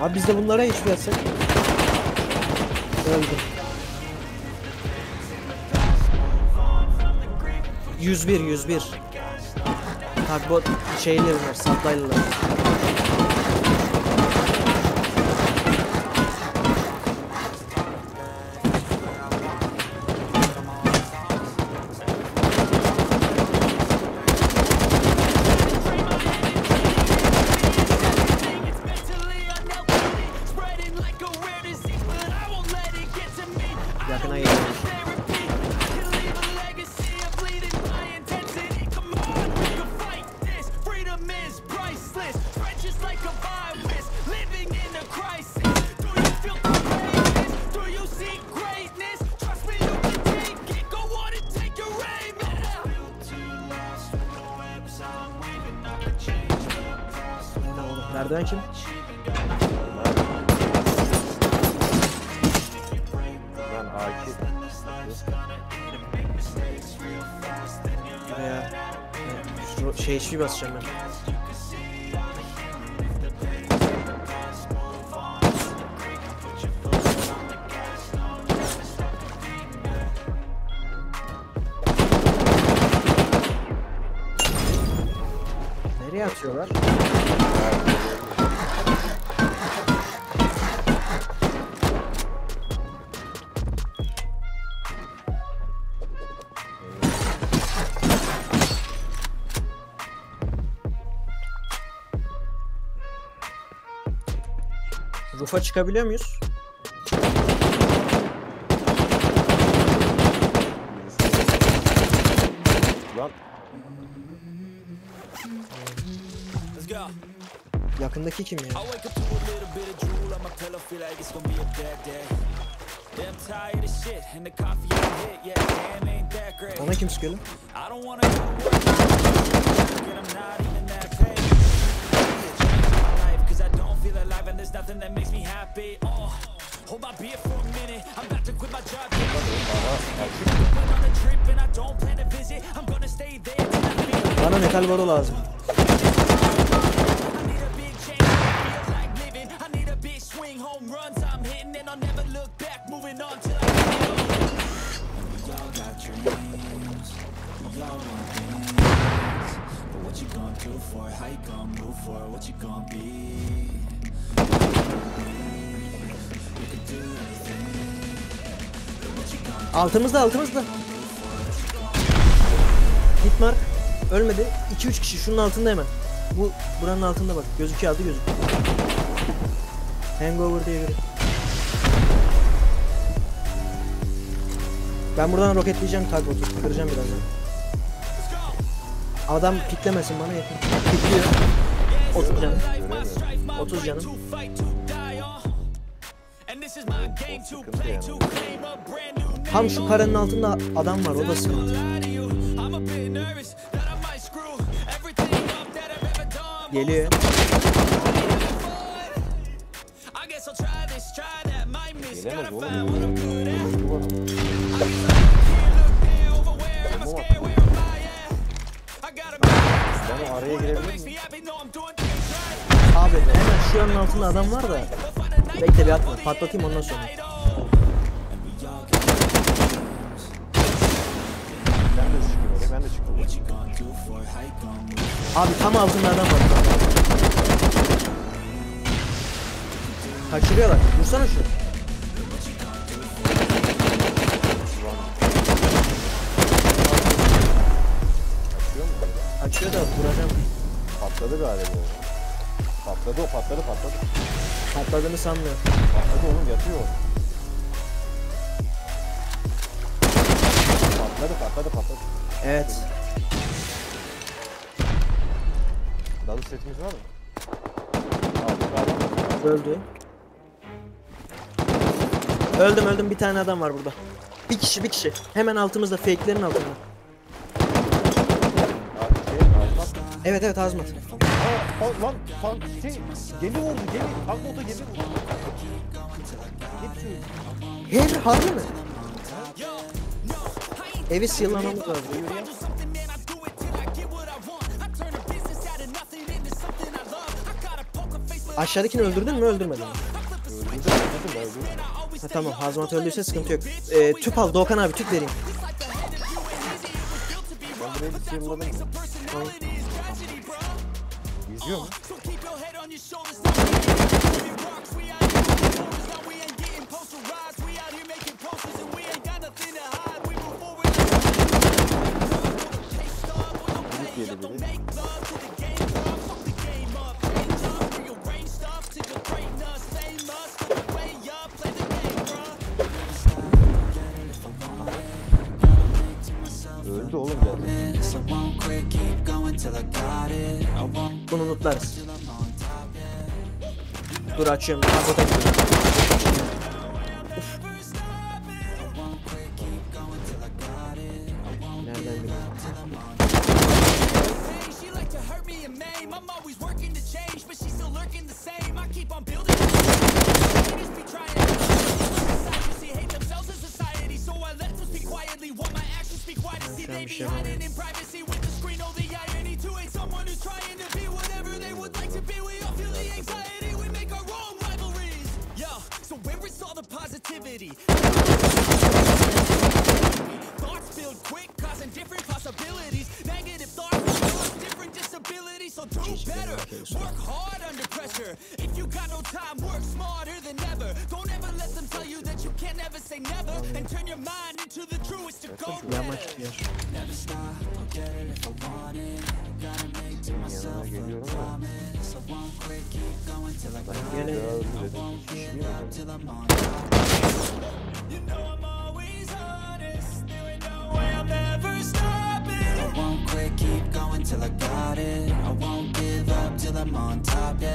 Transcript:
Abi biz de bunlara hiç versen. Öldüm. 101. Takbot şeyleri var, saplaylılar. Nereden kim? Ben Akif. Buraya şey basacağım ben. Nereye atıyorlar? Rufa çıkabiliyor muyuz? Lan. Yakındaki kim ya? Ona kim sıkıyor? There's nothing that makes me happy. Oh, hold my beer for a minute. I'm about to quit my job. I'm on a trip and I don't plan to visit. I'm gonna stay there. Bana metal boru lazım. I need a big swing, home runs I'm hitting and I'll never look back. Moving on till I get old. Y'all got dreams. Y'all want things. But what you gonna do for it? How you gonna move for it? What you gonna be? Altımızda. Hitmark ölmedi. 2-3 kişi şunun altında hemen. Bu buranın altında bak. Gözüküyor, adı gözüküyor. Hangover diye biri. Ben buradan roketleyeceğim Tugboat'u. Kıracağım birazdan. Adam piklemesin bana yeter. Pikliyor. 30 canım. 30 canım. Tam şu karanın altında adam var, o da sıkıntı. Geliyor. Gelemez oğlum. Ben araya girebilir miyim? Abi hemen şu yanın altında adam var da. Bekle bir atma, patlatayım ondan sonra. Ben de çıktım. Abi tam altınlardan bak. Kaçırıyorlar. Vursana şu. Kaçıyor mu? Kaçıyor da vuracağım. Patladı galiba. Patladı o, patladı. Patladığını sanmıyor. Patladı oğlum, yatıyor. Patladı. Evet. Dalış setimiz var mı? Öldü. Öldüm, bir tane adam var burada. Bir kişi. Hemen altımızda, fake'lerin altında. Evet, Azmat. Lan tank gemi oldu, gemi. Tank gemi oldu. Her harbi mi? Evi silahlamamız lazım. Aşağıdakini öldürdün mü, öldürmedin mi? Ha, tamam, Hazmat öldüyse sıkıntı yok. Tüp al Doğukan abi, tüp vereyim. Yüzüyor mu? Öldü oğlum geldi. Bunu unutlarız. Dur açıyorum. Till I got it, I won't give up till I'm on top, yeah.